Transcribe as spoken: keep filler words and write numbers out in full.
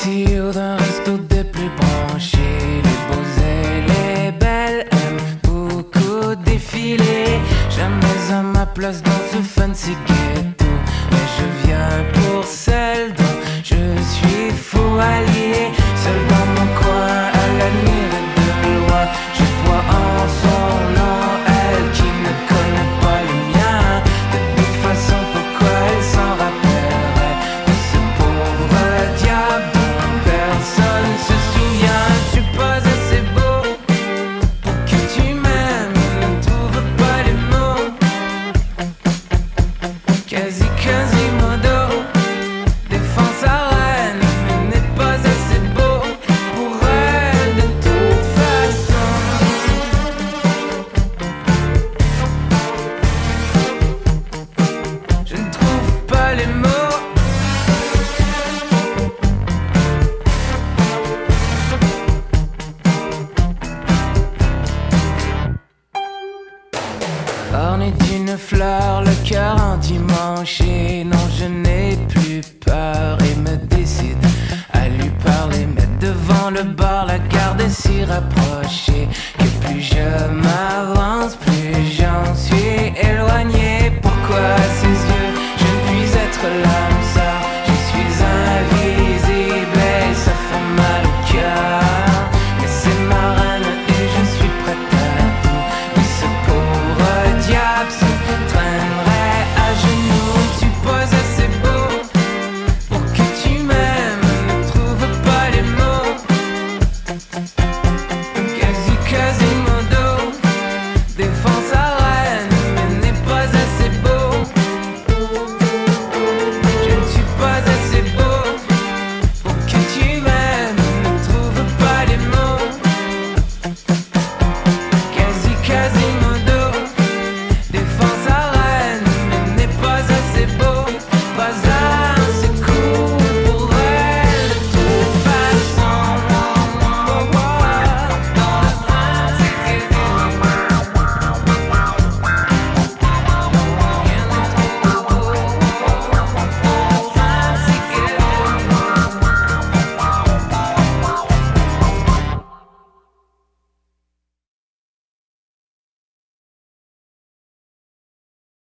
Si io dans un resto des plus branchés, les beaux et les belles aiment beaucoup défiler. Jamais à ma place dans ce fancy ghetto, mais je viens pour celle dont je suis faux allié. Seul dans mon coin, à la nuit de loin, je bois en son nom. Elle qui ne connaît pas le mien, de toute façon pourquoi elle s'en rappellerait de ce pauvre diable dont personne se souvient. Je suis pas assez beau pour que tu m'aimes, ne trouve pas les mots. Quasi quasimodo défend sa reine, mais n'est pas assez beau pour elle de toute façon. Je ne trouve pas les mots. Orné d'une fleur, le cœur endimanché, non je n'ai plus peur et me décide à lui parler. Mettre devant le bar, la garder si rapprochée que plus je m'avance, plus j'en suis éloigné. Pourquoi c'est